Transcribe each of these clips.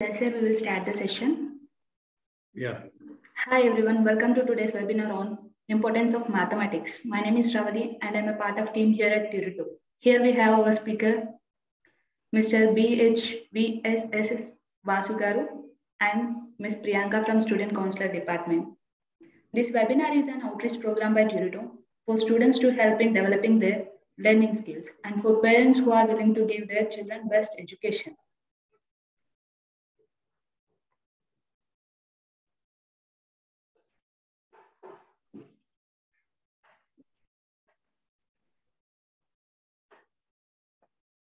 That's where we will start the session. Yeah. Hi everyone, welcome to today's webinar on Importance of Mathematics. My name is Sravani and I'm a part of team here at Turito. Here we have our speaker, Mr. BH VSS Vasugaru and Ms. Priyanka from Student Counselor Department. This webinar is an outreach program by Turito for students to help in developing their learning skills and for parents who are willing to give their children best education.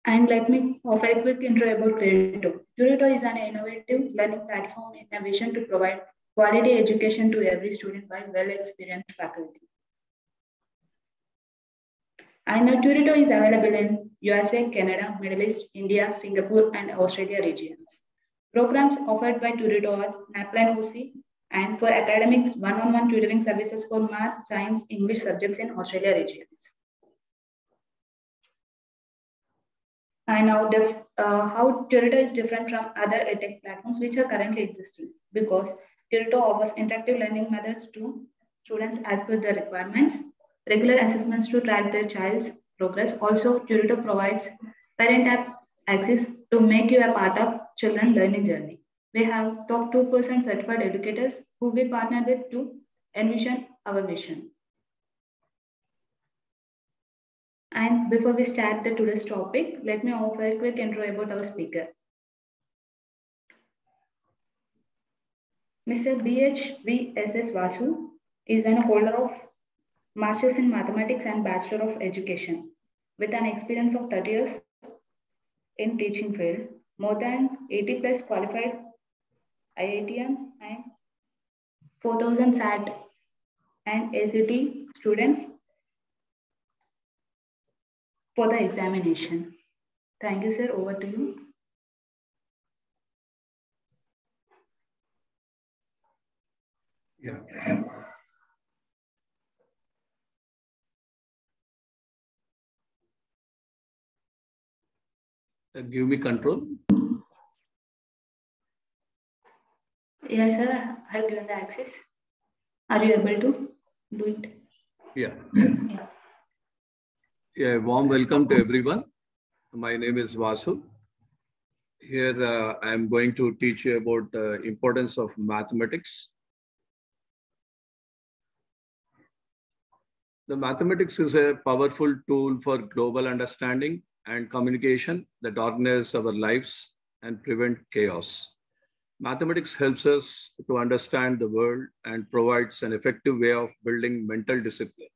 And let me offer a quick intro about Turito. Turito is an innovative learning platform in a vision to provide quality education to every student by well-experienced faculty. And now Turito is available in USA, Canada, Middle East, India, Singapore, and Australia regions. Programs offered by Turito are Naplan OC and for academics, one-on-one tutoring services for math, science, English subjects in Australia regions. And now how Turito is different from other edtech platforms which are currently existing, because Turito offers interactive learning methods to students as per their requirements, regular assessments to track their child's progress. Also, Turito provides parent app access to make you a part of children's learning journey. We have top 2% certified educators who we partner with to envision our vision. And before we start the today's topic, let me offer a quick intro about our speaker. Mr. BH VSS Vasu is an holder of Masters in Mathematics and Bachelor of Education with an experience of 30 years in teaching field, more than 80+ qualified IITians and 4,000 SAT and SAT students for the examination. Thank you, sir. Over to you. Yeah. Give me control. Yes, sir. I have given the access. Are you able to do it? Yeah. Yeah. Yeah, warm welcome to everyone. My name is Vasu. Here I am going to teach you about the importance of mathematics. The mathematics is a powerful tool for global understanding and communication that organizes our lives and prevent chaos. Mathematics helps us to understand the world and provides an effective way of building mental discipline.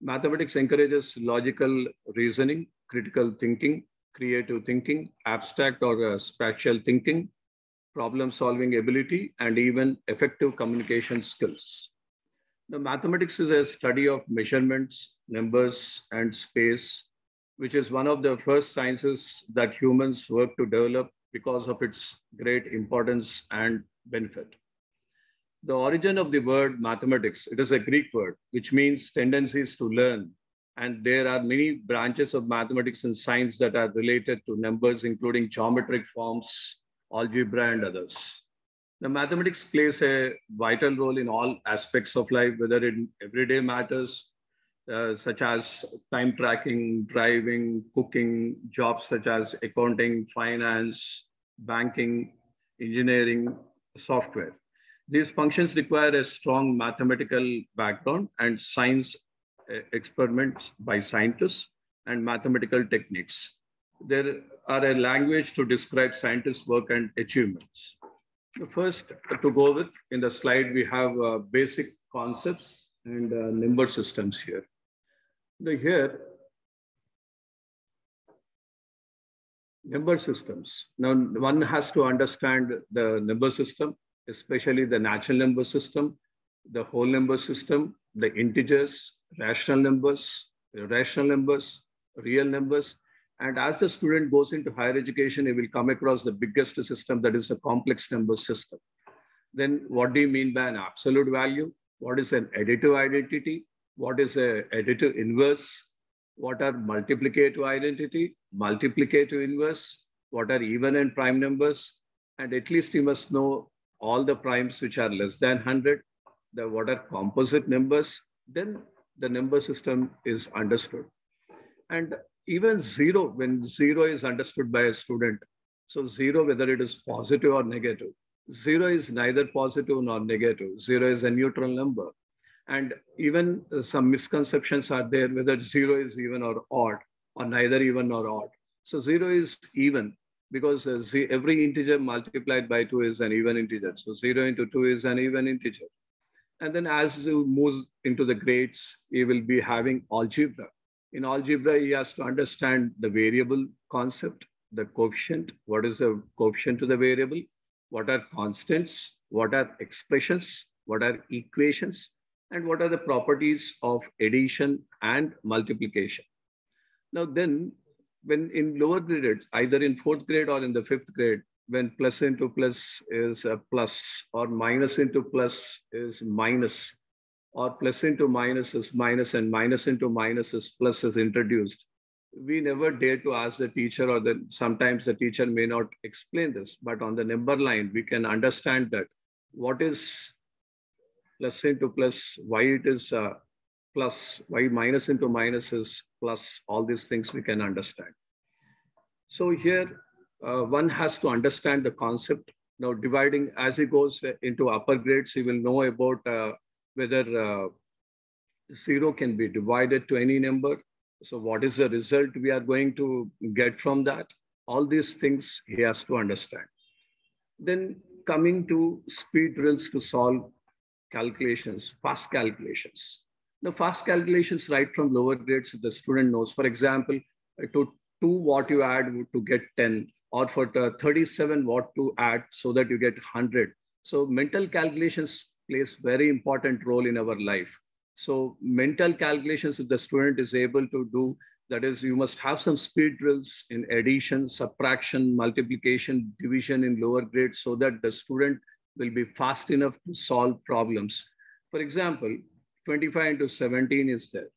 Mathematics encourages logical reasoning, critical thinking, creative thinking, abstract or spatial thinking, problem-solving ability, and even effective communication skills. The mathematics is a study of measurements, numbers, and space, which is one of the first sciences that humans work to develop because of its great importance and benefit. The origin of the word mathematics, it is a Greek word, which means tendencies to learn. And there are many branches of mathematics and science that are related to numbers, including geometric forms, algebra, and others. The mathematics plays a vital role in all aspects of life, whether in everyday matters, such as time tracking, driving, cooking, jobs such as accounting, finance, banking, engineering, software. These functions require a strong mathematical background and science experiments by scientists and mathematical techniques. There are a language to describe scientists' work and achievements. First, to go with, in the slide, we have basic concepts and number systems here. Here, number systems. Now, one has to understand the number system, especially the natural number system, the whole number system, the integers, irrational numbers, real numbers. And as the student goes into higher education, he will come across the biggest system, that is a complex number system. Then what do you mean by an absolute value? What is an additive identity? What is an additive inverse? What are multiplicative identity, multiplicative inverse? What are even and prime numbers? And at least you must know all the primes which are less than 100, what are composite numbers, then the number system is understood. And even zero, when zero is understood by a student, so zero, whether it is positive or negative, zero is neither positive nor negative. Zero is a neutral number. And even some misconceptions are there whether zero is even or odd or neither even nor odd. So zero is even because every integer multiplied by 2 is an even integer. So 0 into 2 is an even integer. And then as you move into the grades, you will be having algebra. In algebra, he has to understand the variable concept, the coefficient, what is the coefficient to the variable, what are constants, what are expressions, what are equations, and what are the properties of addition and multiplication. Now then, when in lower grades, either in 4th grade or in the 5th grade, when plus into plus is a plus, or minus into plus is minus, or plus into minus is minus, and minus into minus is plus is introduced, we never dare to ask the teacher, or sometimes the teacher may not explain this, but on the number line, we can understand that what is plus into plus, why it is plus, why minus into minus is plus, all these things we can understand. So here, one has to understand the concept. Now dividing, as he goes into upper grades, he will know about whether zero can be divided to any number. So what is the result we are going to get from that? All these things he has to understand. Then coming to speed drills to solve calculations, fast calculations. Now fast calculations right from lower grades, the student knows. For example, to 2 what you add to get 10, or for 37 what to add so that you get 100. So mental calculations plays very important role in our life. So mental calculations, if the student is able to do, that is, you must have some speed drills in addition, subtraction, multiplication, division in lower grades so that the student will be fast enough to solve problems. For example, 25 into 17 is there.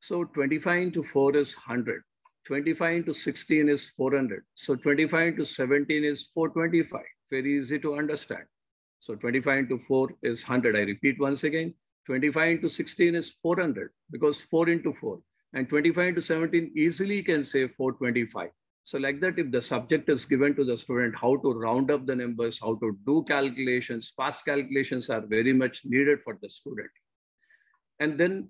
So 25 into 4 is 100. 25 into 16 is 400. So 25 into 17 is 425. Very easy to understand. So 25 into 4 is 100. I repeat once again, 25 into 16 is 400 because 4 into 4. And 25 into 17 easily can say 425. So like that, if the subject is given to the student, how to round up the numbers, how to do calculations, fast calculations are very much needed for the student. And then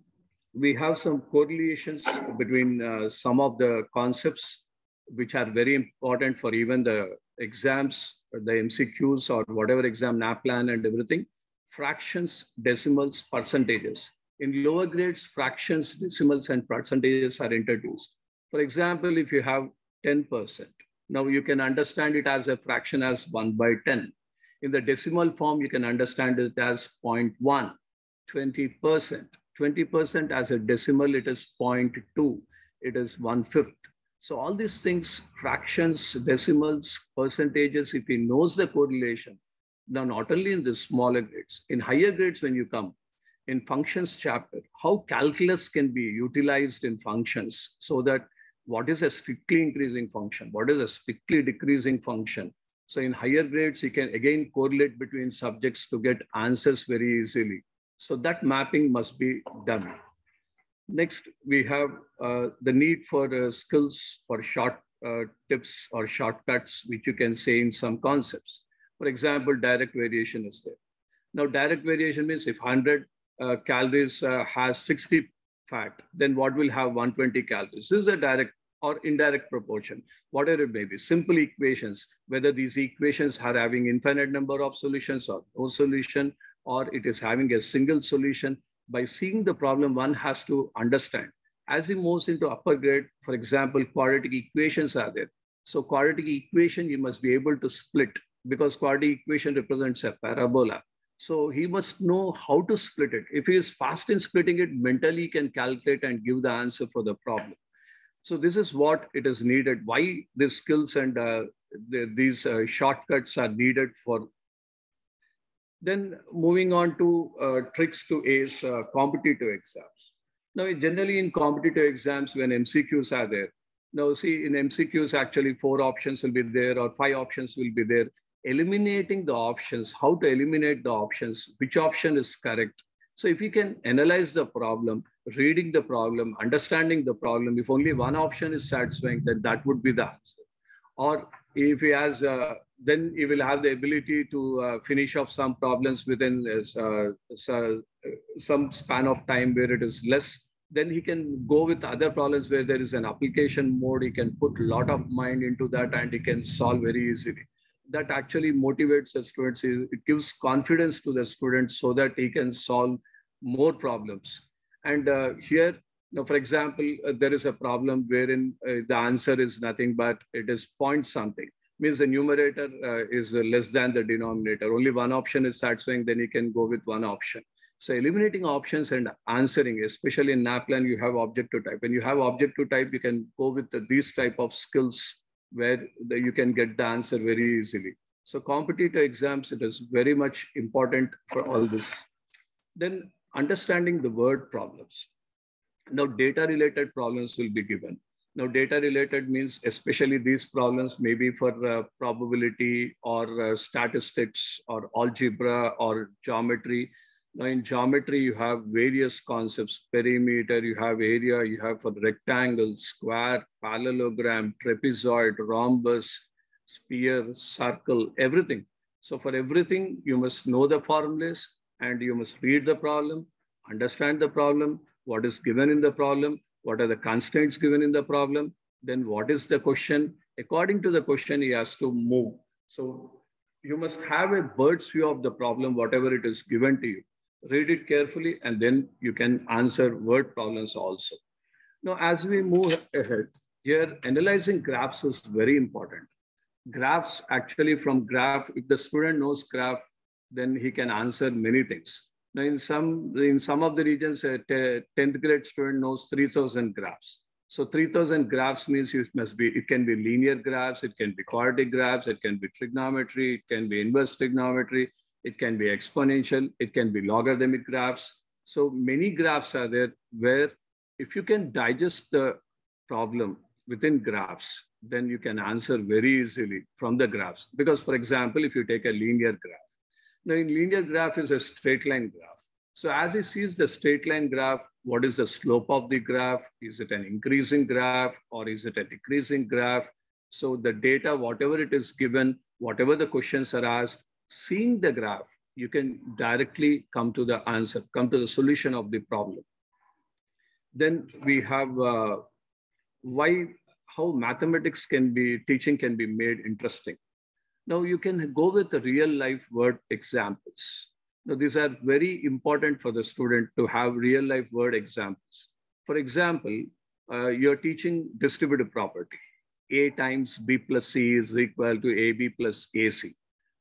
we have some correlations between some of the concepts which are very important for even the exams, the MCQs or whatever exam, Naplan and everything. Fractions, decimals, percentages. In lower grades, fractions, decimals, and percentages are introduced. For example, if you have 10%. Now you can understand it as a fraction as 1/10. In the decimal form, you can understand it as 0.1, 20%. 20% as a decimal, it is 0.2, it is 1/5. So all these things, fractions, decimals, percentages, if he knows the correlation, now not only in the smaller grades, in higher grades when you come, in functions chapter, how calculus can be utilized in functions so that what is a strictly increasing function? What is a strictly decreasing function? So in higher grades, you can again correlate between subjects to get answers very easily. So that mapping must be done. Next, we have the need for skills for short tips or shortcuts, which you can say in some concepts. For example, direct variation is there. Now, direct variation means if 100 calories has 60 fat, then what will have 120 calories? This is a direct or indirect proportion, whatever it may be. Simple equations, whether these equations are having infinite number of solutions or no solution, or it is having a single solution. By seeing the problem, one has to understand. As he moves into upper grade, for example, quadratic equations are there. So quadratic equation, you must be able to split because quadratic equation represents a parabola. So he must know how to split it. If he is fast in splitting it, mentally he can calculate and give the answer for the problem. So this is what it is needed. Why these skills and these shortcuts are needed for. Then moving on to tricks to ace competitive exams. Now, generally in competitive exams, when MCQs are there, now see in MCQs, actually 4 options will be there or 5 options will be there. eliminating the options, how to eliminate the options, which option is correct. So if you can analyze the problem, reading the problem, understanding the problem, if only one option is satisfying, then that would be the answer. Or if he has, then he will have the ability to finish off some problems within some span of time where it is less. Then he can go with other problems where there is an application mode. He can put a lot of mind into that and he can solve very easily. That actually motivates the students. It gives confidence to the students so that he can solve more problems. And here, now, for example, there is a problem wherein the answer is nothing, but it is point something. Means the numerator is less than the denominator. Only one option is satisfying, then you can go with one option. So eliminating options and answering, especially in Naplan, you have object to type. When you have object to type, you can go with these type of skills where you can get the answer very easily. So competitive exams, it is very much important for all this. Then understanding the word problems. Now, data-related problems will be given. Now, data-related means especially these problems may be for probability or statistics or algebra or geometry. Now, in geometry, you have various concepts: perimeter, you have area, you have for rectangle, square, parallelogram, trapezoid, rhombus, sphere, circle, everything. So for everything, you must know the formulas and you must read the problem, understand the problem, what is given in the problem, what are the constraints given in the problem, then what is the question. According to the question, he has to move. So you must have a bird's view of the problem, whatever it is given to you. Read it carefully, and then you can answer word problems also. Now, as we move ahead, here analyzing graphs is very important. Graphs, actually from graph, if the student knows graph, then he can answer many things. Now, in some of the regions, a 10th grade student knows 3,000 graphs. So 3,000 graphs means it can be linear graphs, it can be quadratic graphs, it can be trigonometry, it can be inverse trigonometry, it can be exponential, it can be logarithmic graphs. So many graphs are there where if you can digest the problem within graphs, then you can answer very easily from the graphs. Because, for example, if you take a linear graph, now, in linear graph is a straight line graph. So as he sees the straight line graph, what is the slope of the graph? Is it an increasing graph or is it a decreasing graph? So the data, whatever it is given, whatever the questions are asked, seeing the graph, you can directly come to the answer, come to the solution of the problem. Then we have how mathematics teaching can be made interesting. Now, you can go with the real life word examples. Now, these are very important for the student to have real life word examples. For example, you're teaching distributive property. A times B plus C is equal to AB plus AC.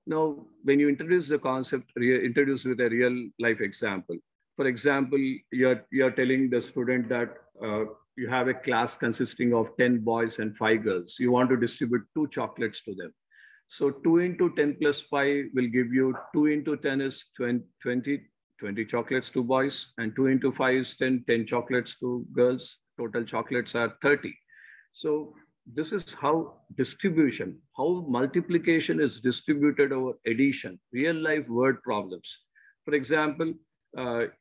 Now, when you introduce the concept, introduce with a real life example. For example, you're telling the student that you have a class consisting of 10 boys and 5 girls. You want to distribute 2 chocolates to them. So 2 into 10 plus 5 will give you 2 into 10 is 20 chocolates to boys, and 2 into 5 is 10 chocolates to girls. Total chocolates are 30. So this is how distribution, how multiplication is distributed over addition, real life word problems. For example,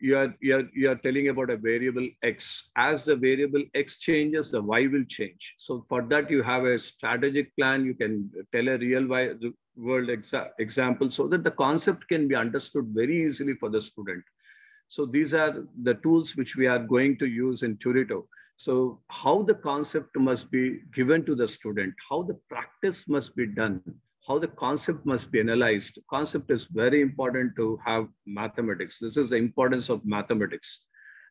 you are telling about a variable X. As the variable X changes, the Y will change. So for that, you have a strategic plan. You can tell a real world example so that the concept can be understood very easily for the student. So these are the tools which we are going to use in Turito. So how the concept must be given to the student, how the practice must be done, how the concept must be analyzed. Concept is very important to have mathematics. This is the importance of mathematics.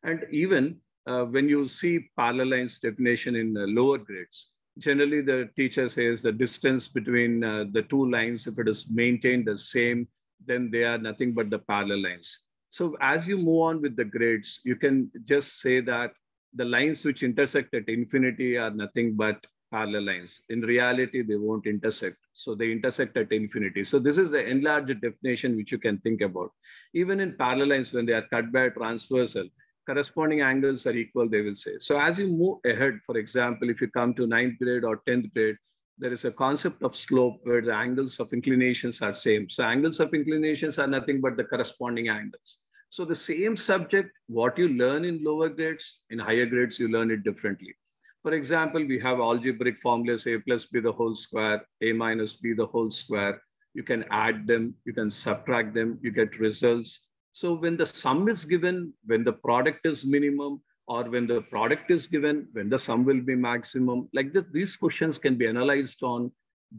And even when you see parallel lines definition in lower grades, generally the teacher says the distance between the two lines, if it is maintained the same, then they are nothing but the parallel lines. So as you move on with the grades, you can just say that the lines which intersect at infinity are nothing but parallel lines. In reality, they won't intersect. So they intersect at infinity. So this is the enlarged definition which you can think about. Even in parallel lines, when they are cut by a transversal, corresponding angles are equal, they will say. So as you move ahead, for example, if you come to 9th grade or 10th grade, there is a concept of slope where the angles of inclinations are same. So angles of inclinations are nothing but the corresponding angles. So the same subject, what you learn in lower grades, in higher grades, you learn it differently. For example, we have algebraic formulas, a plus b the whole square, a minus b the whole square. You can add them, you can subtract them, you get results. So when the sum is given, when the product is minimum, or when the product is given, when the sum will be maximum, like that, these questions can be analyzed on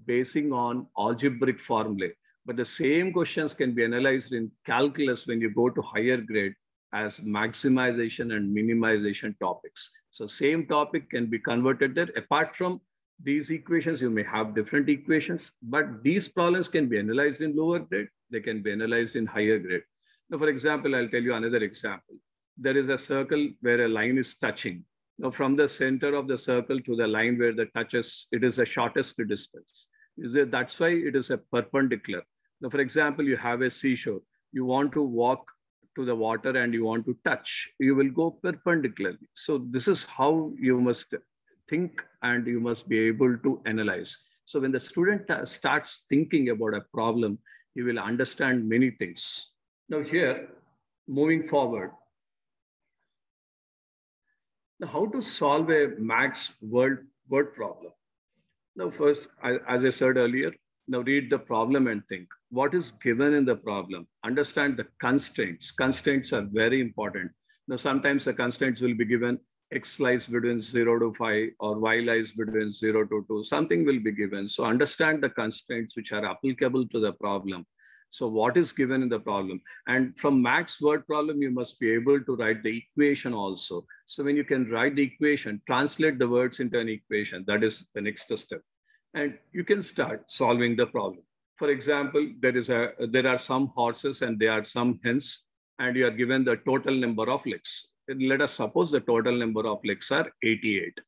basing on algebraic formulae. But the same questions can be analyzed in calculus when you go to higher grade as maximization and minimization topics. So same topic can be converted there. Apart from these equations, you may have different equations, but these problems can be analyzed in lower grade. They can be analyzed in higher grade. Now, for example, I'll tell you another example. There is a circle where a line is touching. Now, from the center of the circle to the line where the touches, it is the shortest distance. That's why it is a perpendicular. Now, for example, you have a seashore. You want to walk to the water and you want to touch. You will go perpendicularly. So this is how you must think and you must be able to analyze. So when the student starts thinking about a problem, he will understand many things. Now here, moving forward, now how to solve a max word problem? Now first, as I said earlier, now read the problem and think. What is given in the problem? Understand the constraints. Constraints are very important. Now sometimes the constraints will be given, X lies between 0 to 5 or Y lies between 0 to 2. Something will be given. So understand the constraints which are applicable to the problem. So what is given in the problem? And from max word problem, you must be able to write the equation also. So when you can write the equation, translate the words into an equation. That is the next step. And you can start solving the problem. For example, there are some horses and there are some hens, and you are given the total number of legs. And let us suppose the total number of legs are 88.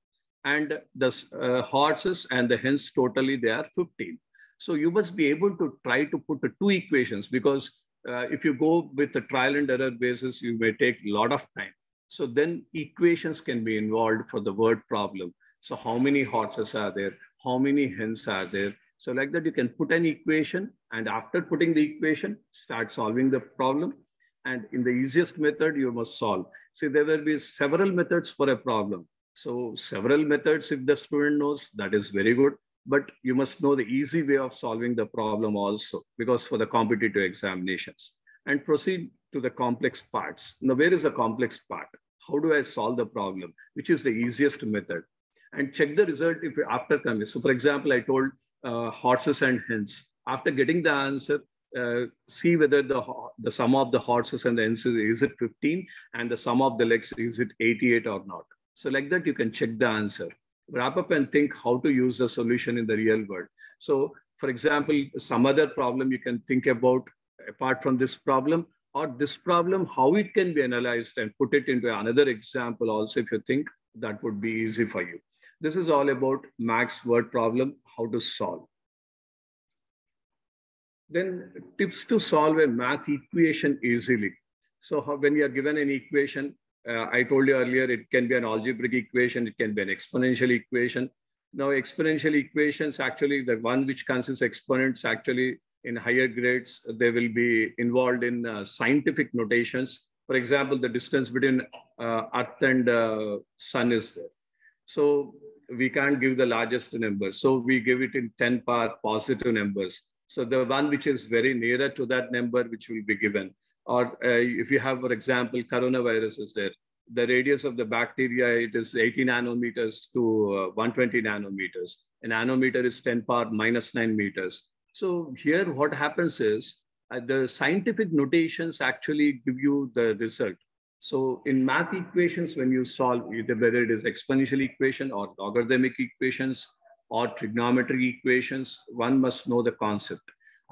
And the horses and the hens totally, they are 15. So you must be able to try to put the two equations, because if you go with the trial and error basis, you may take a lot of time. So then equations can be involved for the word problem. So how many horses are there? How many hens are there? So like that, you can put an equation, and after putting the equation, start solving the problem. And in the easiest method, you must solve. See, there will be several methods for a problem. So several methods, if the student knows, that is very good. But you must know the easy way of solving the problem also, because for the competitive examinations. And proceed to the complex parts. Now, where is the complex part? How do I solve the problem? Which is the easiest method? And check the result if after coming. So for example, I told horses and hens. After getting the answer, see whether the sum of the horses and the hens is it 15, and the sum of the legs, is it 88 or not? So like that, you can check the answer. Wrap up and think how to use the solution in the real world. So for example, some other problem you can think about apart from this problem, or this problem, how it can be analyzed, and put it into another example also, if you think that would be easy for you. This is all about max word problem, how to solve. Then tips to solve a math equation easily. So when you are given an equation, I told you earlier, it can be an algebraic equation, it can be an exponential equation. Now, exponential equations, actually, the one which consists exponents, actually, in higher grades, they will be involved in scientific notations. For example, the distance between Earth and Sun is there. So we can't give the largest number. So we give it in 10 power positive numbers. So the one which is very nearer to that number, which will be given. Or if you have, for example, coronavirus is there, the radius of the bacteria, it is 80 nanometers to 120 nanometers. A nanometer is 10 power minus 9 meters. So here what happens is the scientific notations actually give you the result. So in math equations, when you solve, whether it is exponential equation or logarithmic equations or trigonometry equations, one must know the concept.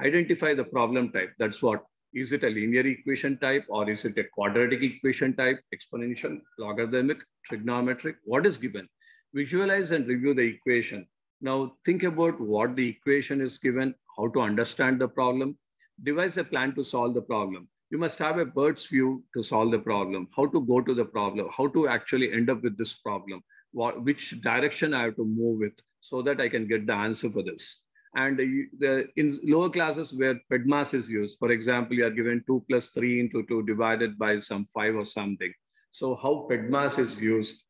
Identify the problem type. That's what. Is it a linear equation type, or is it a quadratic equation type, exponential, logarithmic, trigonometric? What is given? Visualize and review the equation. Now think about what the equation is given, how to understand the problem. Devise a plan to solve the problem. You must have a bird's view to solve the problem, how to go to the problem, how to actually end up with this problem. which direction I have to move with so that I can get the answer for this. And in lower classes where PEDMAS is used, for example, you are given 2 + 3 × 2 divided by some 5 or something. So how PEDMAS is used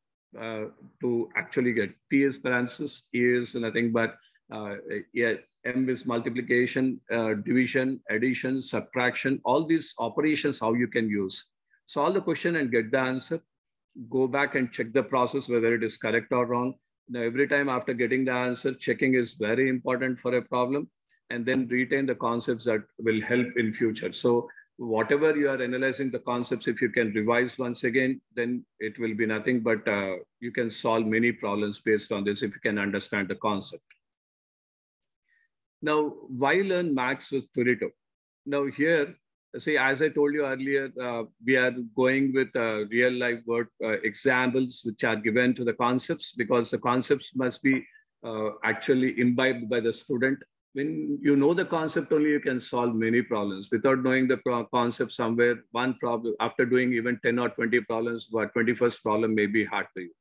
to actually get P is parenthesis, E is nothing but M is multiplication, division, addition, subtraction, all these operations, how you can use. Solve the question and get the answer. Go back and check the process, whether it is correct or wrong. Now, every time after getting the answer, checking is very important for a problem, and then retain the concepts that will help in future. So whatever you are analyzing the concepts, if you can revise once again, then it will be nothing but you can solve many problems based on this if you can understand the concept. Now, why learn max with Turito? Now here, see, as I told you earlier, we are going with real life work examples which are given to the concepts, because the concepts must be actually imbibed by the student. When you know the concept only, you can solve many problems. Without knowing the concept somewhere, one problem, after doing even 10 or 20 problems, what 21st problem may be hard for you.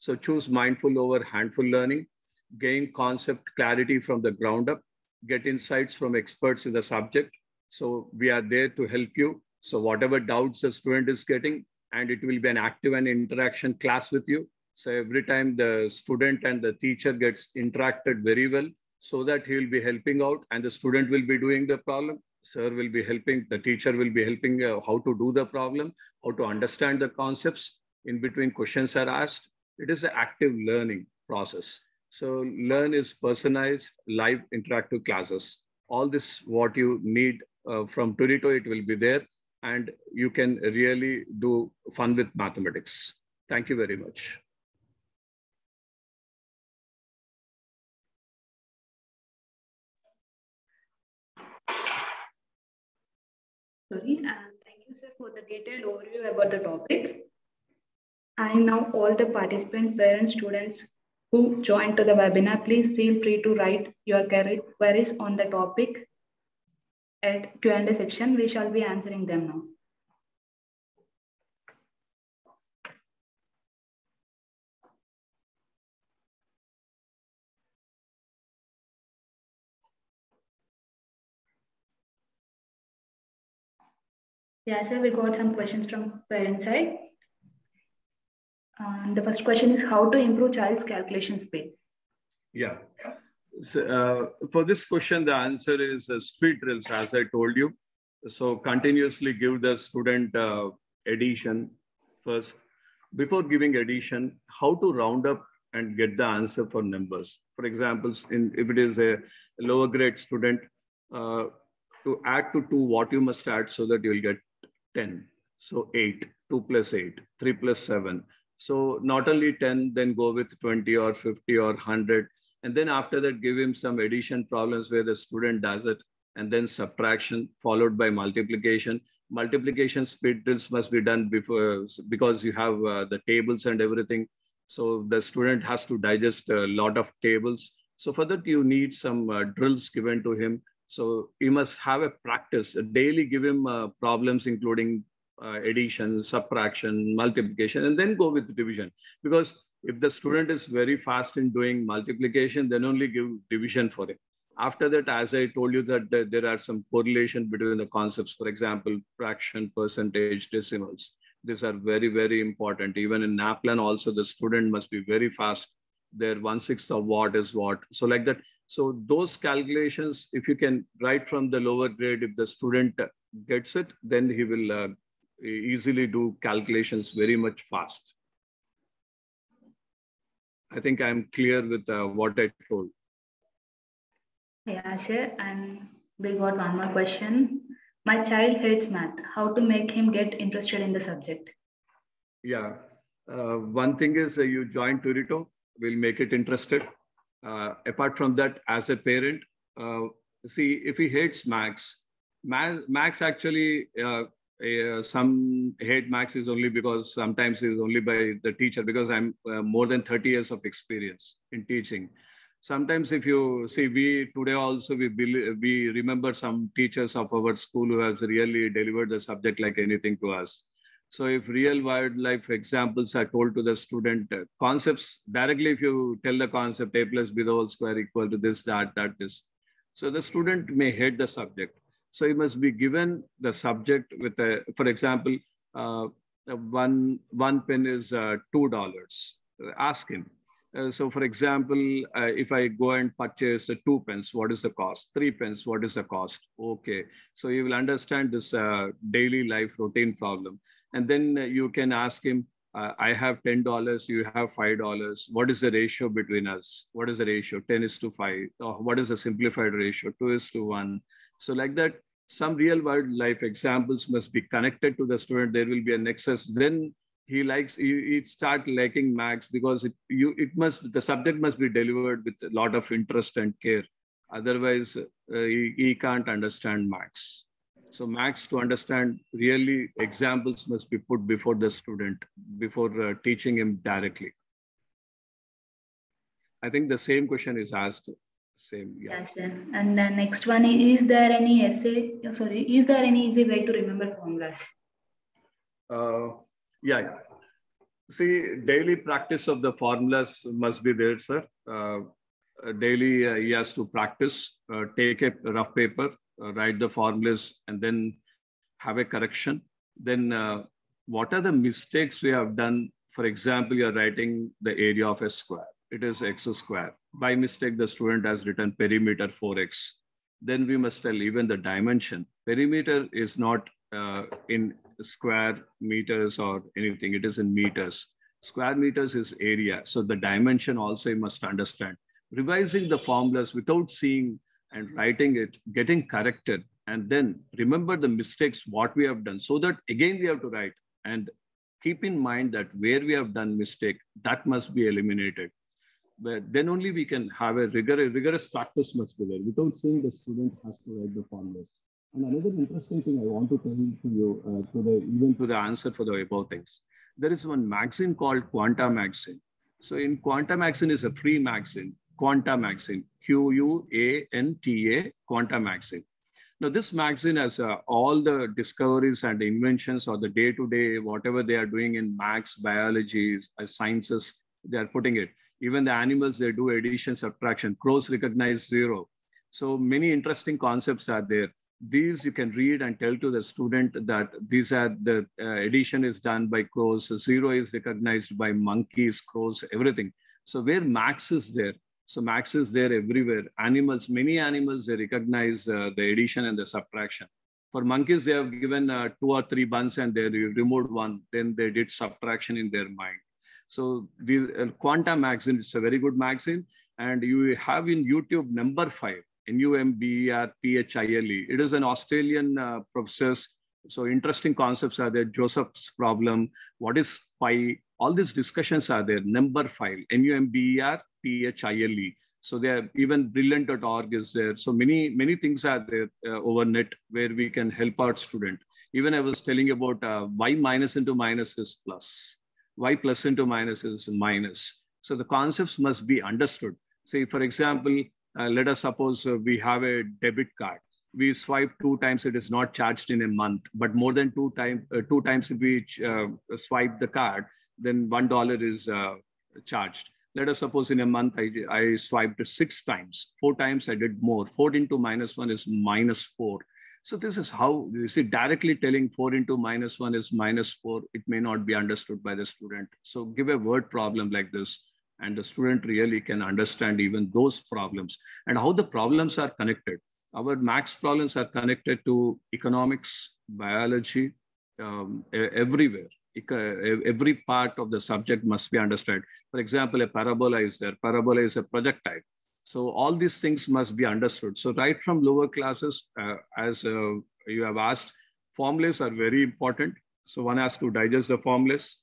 So choose mindful over handful learning, gain concept clarity from the ground up, get insights from experts in the subject. So we are there to help you. So whatever doubts the student is getting, and it will be an active and interaction class with you. So every time the student and the teacher gets interacted very well, so that he will be helping out, and the student will be doing the problem. Sir will be helping, the teacher will be helping how to do the problem, how to understand the concepts. In between, questions are asked. It is an active learning process. So learn is personalized, live, interactive classes. All this what you need from Turito, it will be there, and you can really do fun with mathematics. Thank you very much. Sorry, and thank you, sir, for the detailed overview about the topic. And now all the participants, parents, students who joined to the webinar, please feel free to write your queries on the topic at Q&A section. We shall be answering them now. Yeah, sir, we got some questions from parent side. The first question is how to improve child's calculation speed. Yeah, so, for this question, the answer is speed drills, as I told you. So continuously give the student addition first. Before giving addition, how to round up and get the answer for numbers. For example, if it is a lower grade student, to add to 2, what you must add so that you will get 10. So 8, 2 + 8, 3 + 7. So not only 10, then go with 20 or 50 or 100. And then after that, give him some addition problems where the student does it, and then subtraction followed by multiplication. Multiplication speed drills must be done before, because you have the tables and everything. So the student has to digest a lot of tables. So for that, you need some drills given to him. So you must have a practice, daily give him problems, including addition, subtraction, multiplication, and then go with division. Because if the student is very fast in doing multiplication, then only give division for him. After that, as I told you, that there are some correlation between the concepts, for example, fraction, percentage, decimals. These are very, very important. Even in Naplan also, the student must be very fast. Their 1/6 of what is what. So like that. So those calculations, if you can write from the lower grade, if the student gets it, then he will easily do calculations very much fast. I think I'm clear with what I told. Yeah, sir. And we got one more question. My child hates math. How to make him get interested in the subject? Yeah. One thing is you join Turito. Will make it interested. Apart from that, as a parent, see, if he hates Max actually, some hate Max is only because sometimes is only by the teacher, because I'm more than 30 years of experience in teaching. Sometimes if you see, we today also, we remember some teachers of our school who have really delivered the subject like anything to us. So if real wildlife examples are told to the student, concepts directly, if you tell the concept a plus b the whole square equal to this, that, that, this. So the student may hate the subject. So he must be given the subject with a, for example, one pen is $2. Ask him. So for example, if I go and purchase 2 pens, what is the cost? 3 pens, what is the cost? Okay. So you will understand this daily life routine problem. And then you can ask him, I have $10, you have $5. What is the ratio between us? What is the ratio? 10:5. Or what is the simplified ratio? 2:1. So like that, some real world life examples must be connected to the student. There will be a nexus. Then he likes, he start liking maths because the subject must be delivered with a lot of interest and care. Otherwise, he can't understand maths. So maths, to understand really, examples must be put before the student, before teaching him directly. I think the same question is asked. Same, yeah. Yes, sir. And the next one is there any essay? Sorry, is there any easy way to remember formulas? Yeah. See, daily practice of the formulas must be there, sir. Daily, he has to practice, take a rough paper, write the formulas, and then have a correction. Then, what are the mistakes we have done? For example, you're writing the area of a square. It is x square. By mistake, the student has written perimeter 4x. Then we must tell even the dimension. Perimeter is not in square meters or anything. It is in meters. Square meters is area. So the dimension also you must understand. Revising the formulas without seeing and writing it, getting corrected, and then remember the mistakes, what we have done, so that again we have to write. And keep in mind that where we have done mistake, that must be eliminated. But then only we can have a rigorous practice must be there. Without seeing, the student has to write the formulas. And another interesting thing I want to tell to you, even to the answer for the above things. There is one magazine called Quanta magazine. So in Quanta magazine is a free magazine, Quanta magazine, Q-U-A-N-T-A, Quanta magazine. Now this magazine has all the discoveries and inventions or the day-to-day, whatever they are doing in maths, biology, sciences, they are putting it. Even the animals, they do addition, subtraction, crows recognize zero. So many interesting concepts are there. These you can read and tell to the student that these are the addition is done by crows, zero is recognized by monkeys, crows, everything. So where max is there, so max is there everywhere. Animals, many animals, they recognize the addition and the subtraction. For monkeys, they have given 2 or 3 buns and they removed one, then they did subtraction in their mind. So the Quanta magazine is a very good magazine, and you have in YouTube NumberPhile. NumberPhile. It is an Australian professor. So interesting concepts are there. Joseph's problem. What is pi? All these discussions are there. NumberPhile. NumberPhile. So they are even brilliant.org is there. So many things are there over net where we can help our student. Even I was telling about y minus into minus is plus. Y plus into minus is minus. So the concepts must be understood. Say, for example, let us suppose we have a debit card. We swipe 2 times, it is not charged in a month, but more than 2 times if we swipe the card, then $1 is charged. Let us suppose in a month, I swiped 6 times, 4 times I did more. 4 into -1 is -4. So this is how, you see, directly telling 4 into -1 is -4, it may not be understood by the student. So give a word problem like this, and the student really can understand even those problems and how the problems are connected. Our max problems are connected to economics, biology, everywhere. Every part of the subject must be understood. For example, a parabola is there. Parabola is a projectile. So all these things must be understood. So right from lower classes, as you have asked, formulas are very important. So one has to digest the formulas.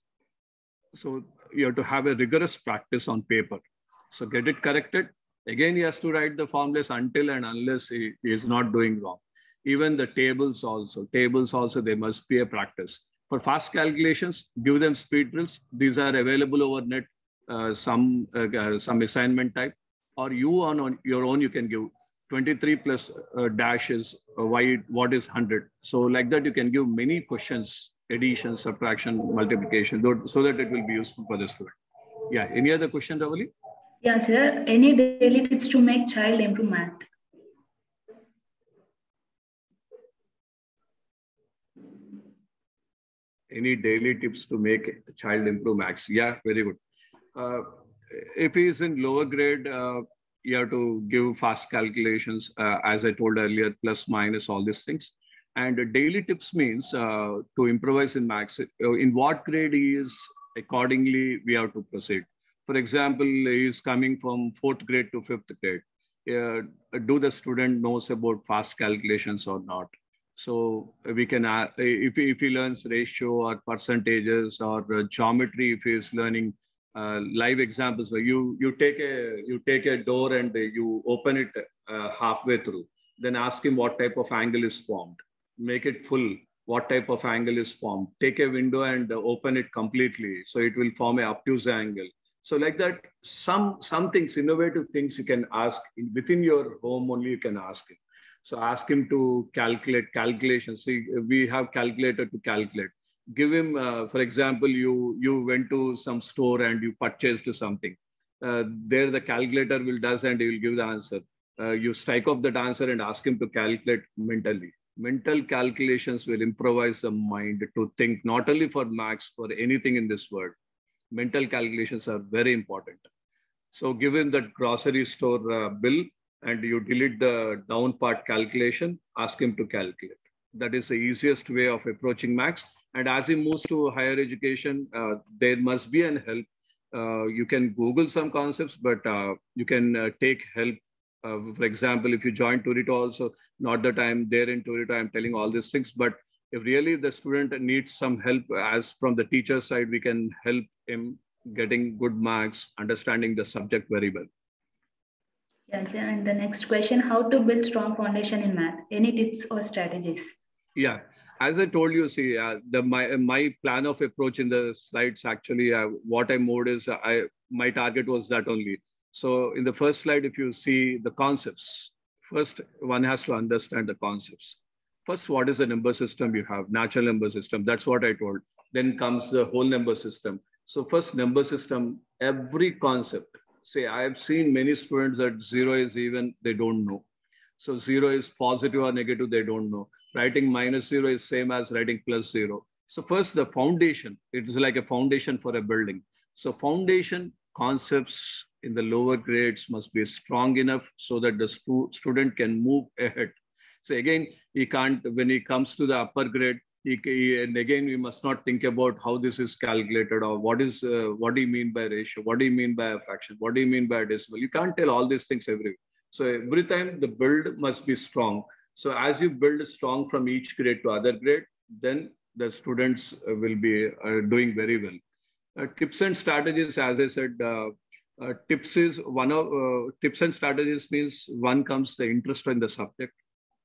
So you have to have a rigorous practice on paper. So get it corrected. Again, he has to write the formulas until and unless he is not doing wrong. Even the tables also. Tables also, there must be a practice. For fast calculations, give them speed drills. These are available over net, some assignment type. Or you on your own, you can give 23 plus dash is what is 100. So like that, you can give many questions addition, subtraction, multiplication, so that it will be useful for the student. Yeah, any other question, Ravali? Yeah, sir. Any daily tips to make child improve math? Any daily tips to make a child improve maths? Yeah, very good. If he is in lower grade, you have to give fast calculations, as I told earlier, plus, minus, all these things. And daily tips means to improvise in maths. In what grade he is, accordingly, we have to proceed. For example, he is coming from 4th grade to 5th grade. Do the student knows about fast calculations or not? So we can, if he learns ratio or percentages or geometry, if he is learning live examples where you take a door and you open it halfway through, then ask him what type of angle is formed. Make it full. What type of angle is formed? Take a window and open it completely, so it will form an obtuse angle. So like that, some things, innovative things you can ask within your home only. You can ask him. So ask him to calculate calculations. See, we have calculator to calculate. Give him, for example, you went to some store and you purchased something. There the calculator will does and he will give the answer. You strike off that answer and ask him to calculate mentally. Mental calculations will improvise the mind to think, not only for maths, for anything in this world. Mental calculations are very important. So give him that grocery store bill, and you delete the down part calculation, ask him to calculate. That is the easiest way of approaching maths. And as he moves to higher education, there must be an help. You can Google some concepts, but you can take help. For example, if you join Turito also, not that I'm there in Turito, I'm telling all these things, but if really the student needs some help, as from the teacher side, we can help him getting good marks, understanding the subject very well. Yes, and the next question, how to build strong foundation in math? Any tips or strategies? Yeah, as I told you, see, my plan of approach in the slides, actually, what I moved is, my target was that only. So in the first slide, if you see the concepts, first one has to understand the concepts. First, what is the number system you have? Natural number system, that's what I told. Then comes the whole number system. So first number system, every concept. Say, I've seen many students that 0 is even, they don't know. So 0 is positive or negative, they don't know. Writing -0 is same as writing +0. So first, the foundation. It is like a foundation for a building. So foundation concepts in the lower grades must be strong enough so that the student can move ahead. So again, he can't, when he comes to the upper grade, and again, we must not think about how this is calculated or what do you mean by ratio? What do you mean by a fraction? What do you mean by a decimal? You can't tell all these things every. So every time the build must be strong. So as you build strong from each grade to other grade, then the students will be doing very well. Tips and strategies, as I said, tips and strategies means one comes the interest in the subject.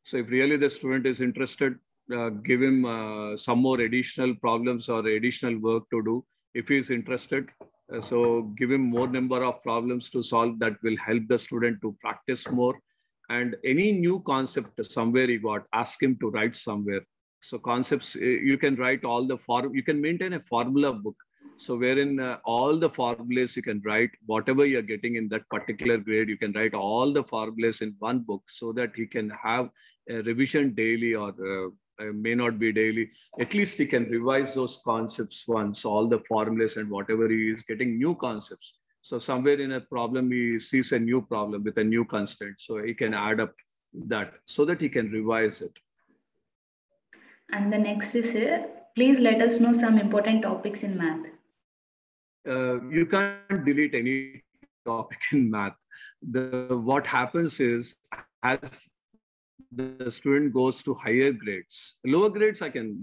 So if really the student is interested, give him some more additional problems or additional work to do if he is interested. So give him more number of problems to solve. That will help the student to practice more. And any new concept somewhere he got, ask him to write somewhere. So concepts, you can write all the you can maintain a formula book. So wherein all the formulas you can write, whatever you're getting in that particular grade, you can write all the formulas in one book so that he can have a revision daily or may not be daily. At least he can revise those concepts once, all the formulas and whatever he is getting new concepts. So somewhere in a problem, he sees a new problem with a new constraint. So he can add up that so that he can revise it. And the next is here, please let us know some important topics in math. You can't delete any topic in math. What happens is, as the student goes to higher grades, lower grades I can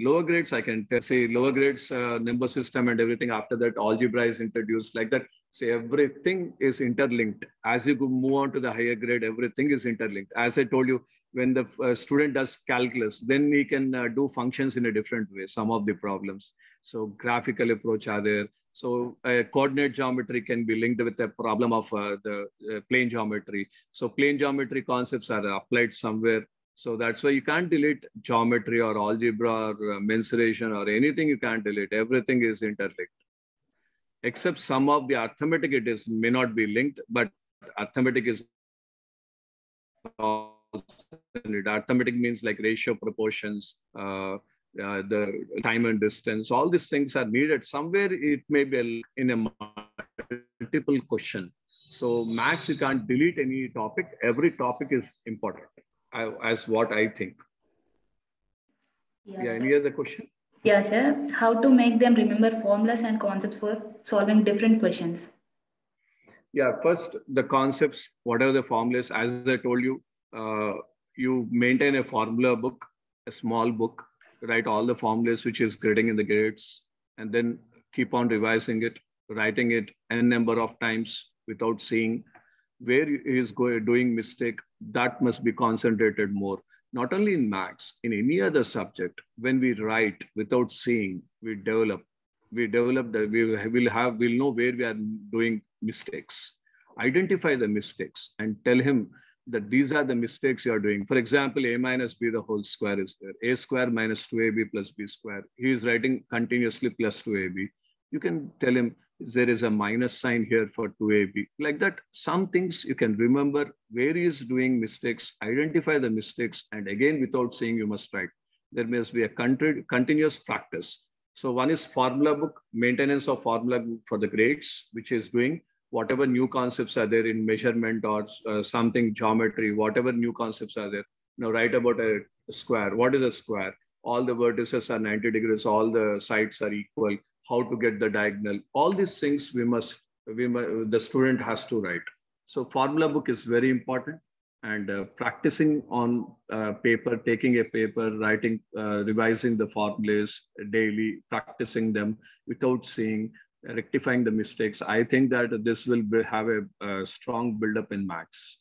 say lower grades, number system and everything. After that, algebra is introduced, like that. Say everything is interlinked. As you move on to the higher grade, everything is interlinked. As I told you, when the student does calculus, then he can do functions in a different way, some of the problems. So graphical approach are there. So coordinate geometry can be linked with a problem of the plane geometry. So plane geometry concepts are applied somewhere. So that's why you can't delete geometry or algebra or mensuration or anything. You can't delete. Everything is interlinked. Except some of the arithmetic, it is may not be linked, but arithmetic is arithmetic means like ratio, proportions, the time and distance. All these things are needed. Somewhere it may be in a multiple question. So max, you can't delete any topic. Every topic is important, as what I think. Yeah, any other question? Yeah, sir. How to make them remember formulas and concepts for solving different questions? Yeah, first, the concepts, whatever the formulas, as I told you, you maintain a formula book, a small book, write all the formulas which is grading in the grades, and then keep on revising it, writing it n number of times without seeing where is doing mistake. That must be concentrated more. Not only in maths, in any other subject, when we write without seeing, we'll know where we are doing mistakes. Identify the mistakes and tell him that these are the mistakes you are doing. For example, a minus b the whole square is there. A square minus 2ab plus b square. He is writing continuously plus 2ab. You can tell him there is a minus sign here for 2ab. Like that, some things you can remember where he is doing mistakes, identify the mistakes, and again, without saying, you must write. There must be a continuous practice. So one is formula book, maintenance of formula book for the grades, which is doing whatever new concepts are there in measurement or something, geometry, whatever new concepts are there. Now write about a square. What is a square? All the vertices are 90 degrees. All the sides are equal. How to get the diagonal, all these things the student has to write. So formula book is very important, and practicing on paper, taking a paper, writing, revising the formulas daily, practicing them without seeing, rectifying the mistakes. I think that this will have a strong build-up in maths.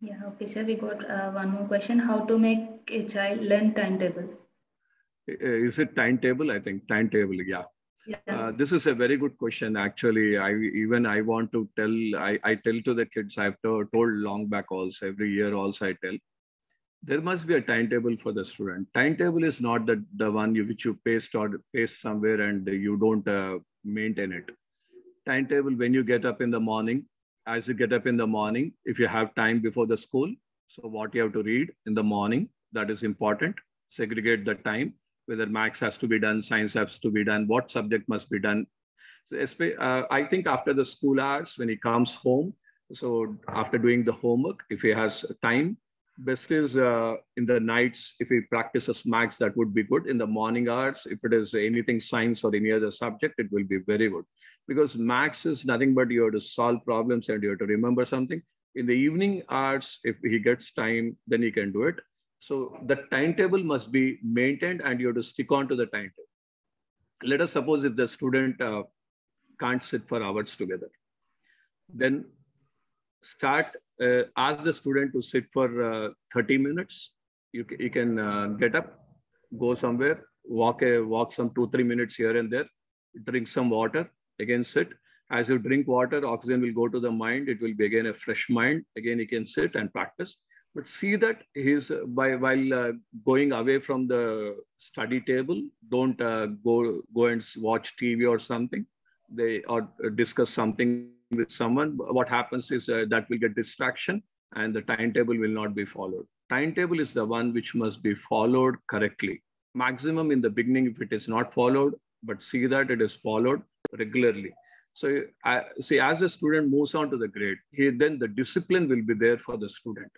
Yeah, okay, sir, we got one more question. How to make a child learn timetable? Is it timetable? I think timetable, yeah. This is a very good question. Actually, I want to tell, I tell to the kids, I've told long back also, every year also I tell, there must be a timetable for the student. Timetable is not the one which you paste or paste somewhere and you don't maintain it. Timetable, when you get up in the morning, as you get up in the morning, if you have time before the school, so what you have to read in the morning, that is important. Segregate the time. Whether maths has to be done, science has to be done, what subject must be done. So I think after the school hours, when he comes home, so after doing the homework, if he has time, best is in the nights, if he practices maths, that would be good. In the morning hours, if it is anything science or any other subject, it will be very good. Because maths is nothing but you have to solve problems and you have to remember something. In the evening hours, if he gets time, then he can do it. So the timetable must be maintained and you have to stick on to the timetable. Let us suppose if the student can't sit for hours together, then ask the student to sit for 30 minutes. You can get up, go somewhere, walk some 2-3 minutes here and there, drink some water, again sit. As you drink water, oxygen will go to the mind. It will be again a fresh mind. Again, you can sit and practice. But see that while going away from the study table, don't go and watch TV or something, or discuss something with someone. What happens is that will get distraction and the timetable will not be followed. Timetable is the one which must be followed correctly. Maximum in the beginning, if it is not followed, but see that it is followed regularly. So see, as the student moves on to the grade, then the discipline will be there for the student.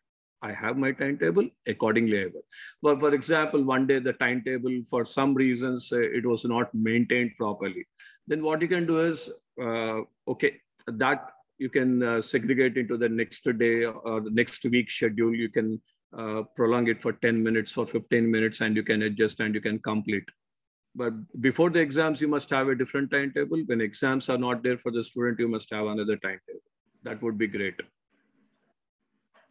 I have my timetable, accordingly I will. But for example, one day the timetable, for some reasons, it was not maintained properly. Then what you can do is, okay, that you can segregate into the next day or the next week schedule. You can prolong it for 10 minutes or 15 minutes and you can adjust and you can complete. But before the exams, you must have a different timetable. When exams are not there for the student, you must have another timetable. That would be great.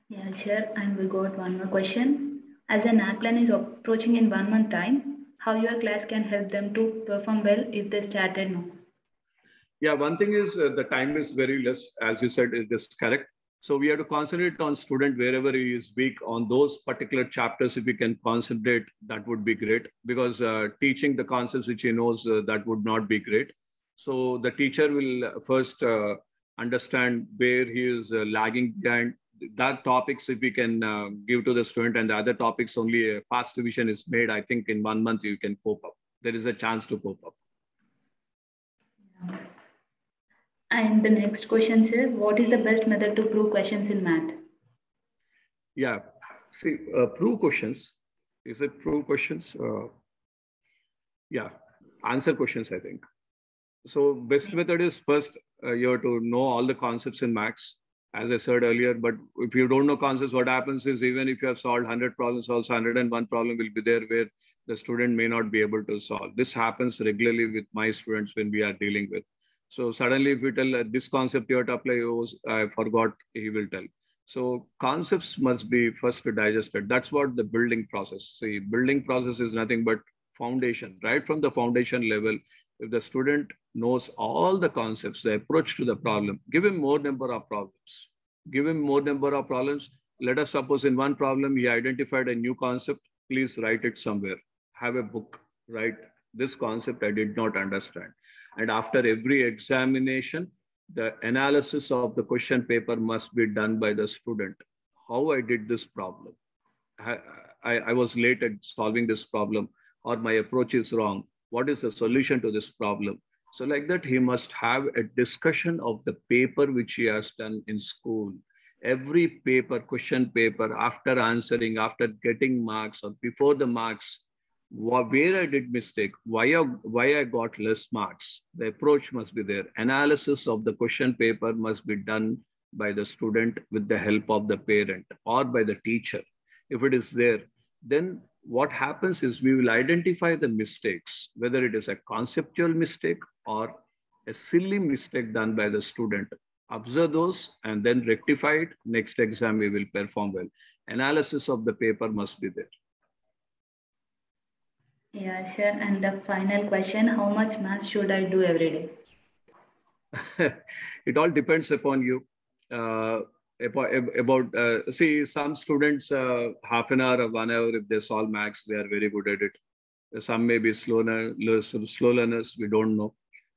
Yeah, sure. And we got one more question. As an Naplan is approaching in 1 month time, how your class can help them to perform well if they started now? Yeah, one thing is the time is very less. As you said, it is correct. So we have to concentrate on student wherever he is weak on those particular chapters. If we can concentrate, that would be great, because teaching the concepts which he knows, that would not be great. So the teacher will first understand where he is lagging behind. That topics, if we can give to the student, and the other topics only a fast revision is made. I think in 1 month you can cope up. There is a chance to cope up. Yeah. And the next question, sir, what is the best method to prove questions in math? Yeah, see, prove questions. Is it prove questions? Yeah, answer questions, I think. So best method is first, you have to know all the concepts in maths, as I said earlier. But if you don't know concepts, what happens is even if you have solved 100 problems, also 101 problem will be there where the student may not be able to solve. This happens regularly with my students when we are dealing with. So suddenly if we tell this concept you have to apply, oh, I forgot, he will tell. So concepts must be first digested. That's what the building process. See, building process is nothing but foundation, right from the foundation level. If the student knows all the concepts, the approach to the problem, give him more number of problems. Give him more number of problems. Let us suppose in one problem, he identified a new concept. Please write it somewhere. Have a book, write this concept I did not understand. And after every examination, the analysis of the question paper must be done by the student. How I did this problem. I was late at solving this problem, or my approach is wrong. What is the solution to this problem? So like that, he must have a discussion of the paper which he has done in school. Every paper, question paper, after answering, after getting marks or before the marks, where I did mistake, why I got less marks. The approach must be there. Analysis of the question paper must be done by the student with the help of the parent or by the teacher. If it is there, then what happens is we will identify the mistakes, whether it is a conceptual mistake or a silly mistake done by the student. Observe those and then rectify it. Next exam, we will perform well. Analysis of the paper must be there. Yeah, sure. And the final question, how much math should I do every day? It all depends upon you. See, some students, half an hour or 1 hour, if they solve max, they are very good at it. Some may be slow learners, we don't know.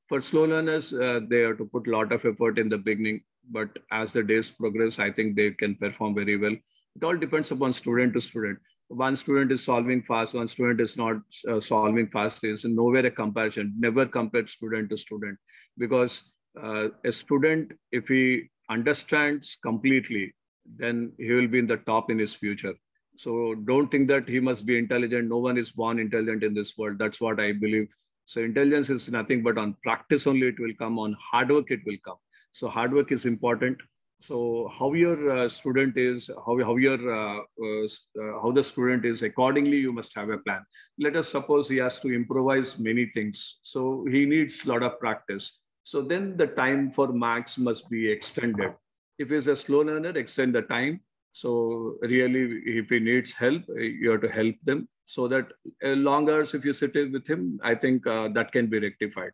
For slow learners, they have to put a lot of effort in the beginning, but as the days progress, I think they can perform very well. It all depends upon student to student. One student is solving fast, one student is not solving fast. It's nowhere a comparison. Never compare student to student, because a student, if he understands completely, then he will be in the top in his future. So don't think that he must be intelligent. No one is born intelligent in this world. That's what I believe. So intelligence is nothing but on practice only it will come, on hard work it will come. So hard work is important. So how your student is, how the student is, accordingly you must have a plan. Let us suppose he has to improvise many things. So he needs a lot of practice. So then the time for max must be extended. If he's a slow learner, extend the time. So really, if he needs help, you have to help them so that long hours, if you sit with him, I think that can be rectified.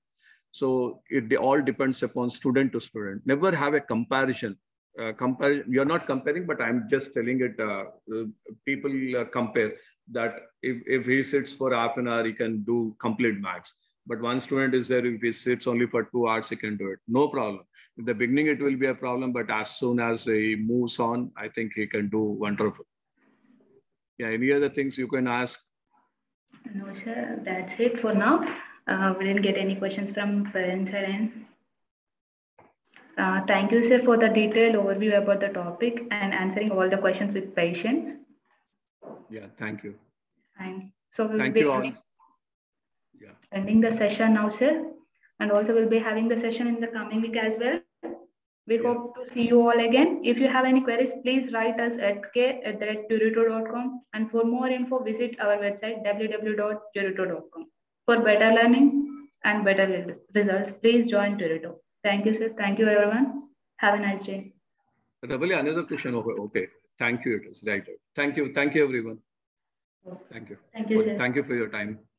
So it all depends upon student to student. Never have a comparison. You're not comparing, but I'm just telling it. People compare that if he sits for half an hour, he can do complete max. But one student is there, if he sits only for 2 hours, he can do it. No problem. In the beginning, it will be a problem. But as soon as he moves on, I think he can do wonderful. Yeah, any other things you can ask? No, sir. That's it for now. We didn't get any questions from parents. Thank you, sir, for the detailed overview about the topic and answering all the questions with patience. Yeah, thank you. And so thank you all. Yeah. Ending the session now, sir, and also we'll be having the session in the coming week as well. We hope to see you all again. If you have any queries, please write us at k@turito.com, and for more info, visit our website www.turito.com. For better learning and better results, please join Turito. Thank you, sir. Thank you, everyone. Have a nice day. Another question. Okay. Thank you. It is right. Thank you. Thank you, everyone. Thank you. Thank you, sir. Thank you for your time.